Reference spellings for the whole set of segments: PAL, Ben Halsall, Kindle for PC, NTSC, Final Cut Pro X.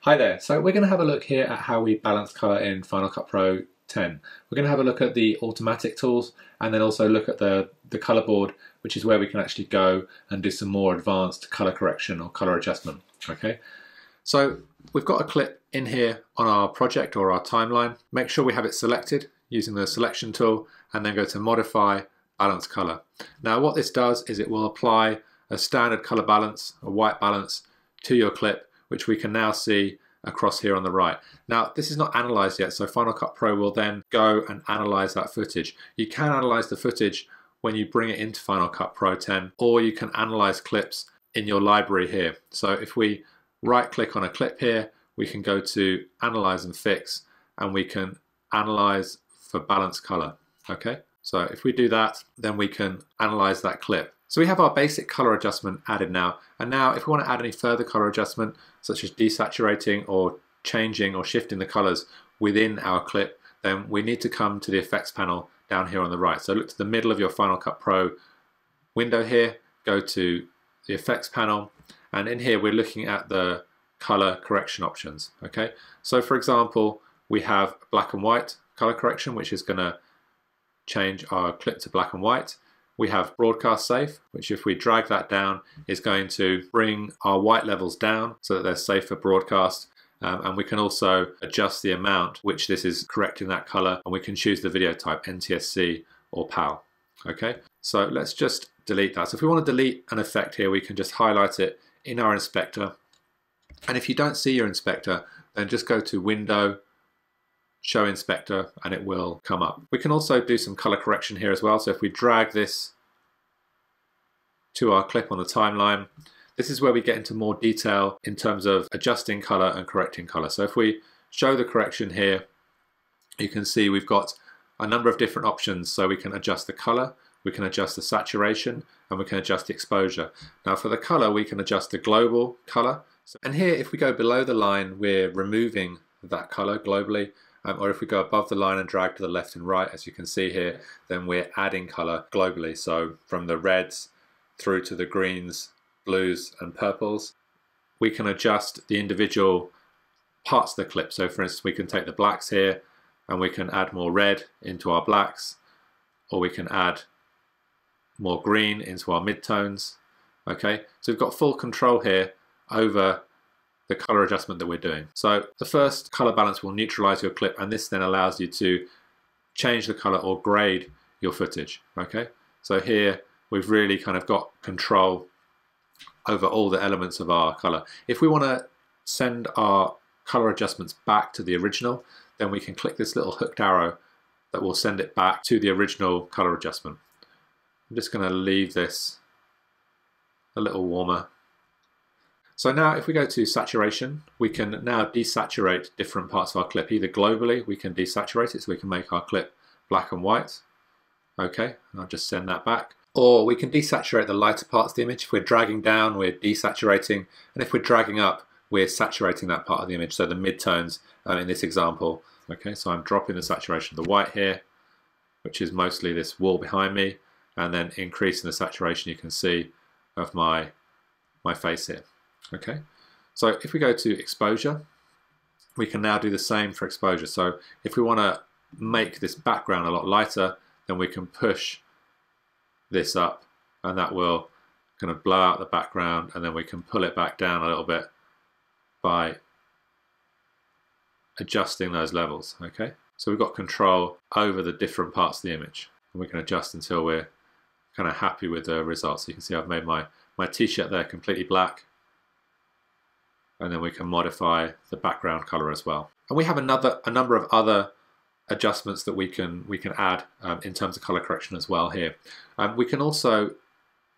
Hi there, so we're going to have a look here at how we balance colour in Final Cut Pro X. We're going to have a look at the automatic tools and then also look at the colour board, which is where we can actually go and do some more advanced colour correction or colour adjustment. Okay, so we've got a clip in here on our project or our timeline. Make sure we have it selected using the selection tool and then go to modify, balance colour. Now what this does is it will apply a standard colour balance, a white balance, to your clip, which we can now see across here on the right. Now, this is not analysed yet, so Final Cut Pro will then go and analyse that footage. You can analyse the footage when you bring it into Final Cut Pro X, or you can analyse clips in your library here. So if we right-click on a clip here, we can go to Analyse and Fix, and we can analyse for balance colour, okay? So if we do that, then we can analyse that clip. So we have our basic color adjustment added now, and now if we want to add any further color adjustment, such as desaturating or changing or shifting the colors within our clip, then we need to come to the effects panel down here on the right. So look to the middle of your Final Cut Pro window here, go to the effects panel, and in here we're looking at the color correction options, okay? So for example, we have black and white color correction, which is gonna change our clip to black and white. We have broadcast safe, which if we drag that down is going to bring our white levels down so that they're safe for broadcast, and we can also adjust the amount which this is correcting that color, and we can choose the video type, NTSC or PAL. Okay, so let's just delete that. So if we want to delete an effect here, we can just highlight it in our inspector, and if you don't see your inspector, then just go to Window, Show Inspector, and it will come up. We can also do some color correction here as well. So if we drag this to our clip on the timeline, this is where we get into more detail in terms of adjusting color and correcting color. So if we show the correction here, you can see we've got a number of different options. So we can adjust the color, we can adjust the saturation, and we can adjust the exposure. Now for the color, we can adjust the global color. And here, if we go below the line, we're removing that color globally. Or if we go above the line and drag to the left and right, as you can see here, then we're adding color globally. So from the reds through to the greens, blues and purples, we can adjust the individual parts of the clip. So for instance, we can take the blacks here and we can add more red into our blacks, or we can add more green into our midtones. Okay, so we've got full control here over the color adjustment that we're doing. So the first color balance will neutralize your clip, and this then allows you to change the color or grade your footage, okay? So here we've really kind of got control over all the elements of our color. If we want to send our color adjustments back to the original, then we can click this little hooked arrow that will send it back to the original color adjustment. I'm just going to leave this a little warmer. So now if we go to saturation, we can now desaturate different parts of our clip. Either globally, we can desaturate it, so we can make our clip black and white. Okay, and I'll just send that back. Or we can desaturate the lighter parts of the image. If we're dragging down, we're desaturating. And if we're dragging up, we're saturating that part of the image. So the midtones in this example. Okay, so I'm dropping the saturation of the white here, which is mostly this wall behind me, and then increasing the saturation you can see of my face here. Okay, so if we go to exposure, we can now do the same for exposure. So if we want to make this background a lot lighter, then we can push this up, and that will kind of blow out the background, and then we can pull it back down a little bit by adjusting those levels. Okay, so we've got control over the different parts of the image, and we can adjust until we're kind of happy with the results. So you can see I've made my t-shirt there completely black, and then we can modify the background color as well. And we have a number of other adjustments that we can add in terms of color correction as well here. We can also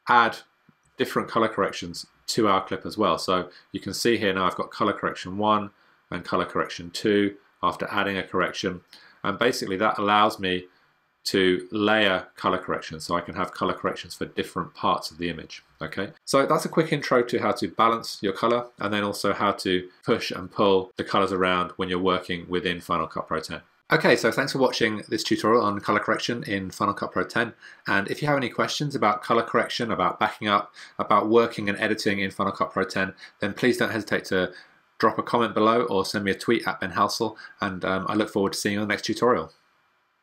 add different color corrections to our clip as well. So you can see here now I've got color correction 1 and color correction 2 after adding a correction. And basically that allows me to layer color correction, so I can have color corrections for different parts of the image. Okay, so that's a quick intro to how to balance your color, and then also how to push and pull the colors around when you're working within Final Cut Pro X. Okay, so thanks for watching this tutorial on color correction in Final Cut Pro X, and if you have any questions about color correction, about backing up, about working and editing in Final Cut Pro X, then please don't hesitate to drop a comment below or send me a tweet at Ben Halsall, and I look forward to seeing you on the next tutorial.